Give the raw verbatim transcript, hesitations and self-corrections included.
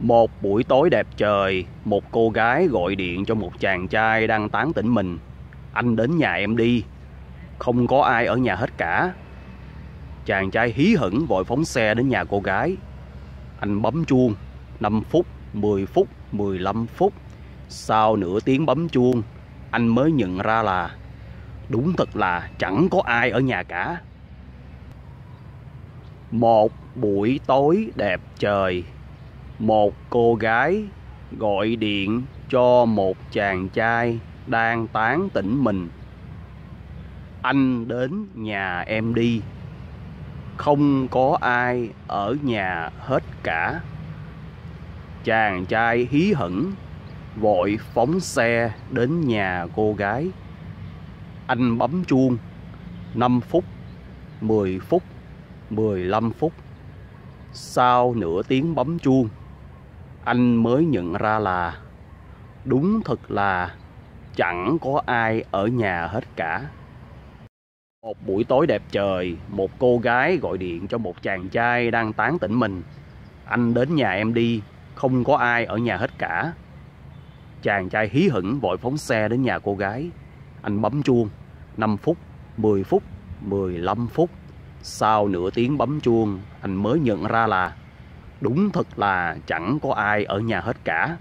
Một buổi tối đẹp trời, một cô gái gọi điện cho một chàng trai đang tán tỉnh mình. Anh đến nhà em đi. Không có ai ở nhà hết cả. Chàng trai hí hửng vội phóng xe đến nhà cô gái. Anh bấm chuông năm phút, mười phút, mười lăm phút. Sau nửa tiếng bấm chuông, anh mới nhận ra là đúng thật là chẳng có ai ở nhà cả. Một buổi tối đẹp trời, một cô gái gọi điện cho một chàng trai đang tán tỉnh mình. Anh đến nhà em đi. Không có ai ở nhà hết cả. Chàng trai hí hửng vội phóng xe đến nhà cô gái. Anh bấm chuông năm phút, mười phút, mười lăm phút. Sau nửa tiếng bấm chuông, anh mới nhận ra là đúng thật là chẳng có ai ở nhà hết cả. Một buổi tối đẹp trời, một cô gái gọi điện cho một chàng trai đang tán tỉnh mình. Anh đến nhà em đi, không có ai ở nhà hết cả. Chàng trai hí hửng vội phóng xe đến nhà cô gái. Anh bấm chuông năm phút, mười phút, mười lăm phút. Sau nửa tiếng bấm chuông, anh mới nhận ra là đúng thật là chẳng có ai ở nhà hết cả.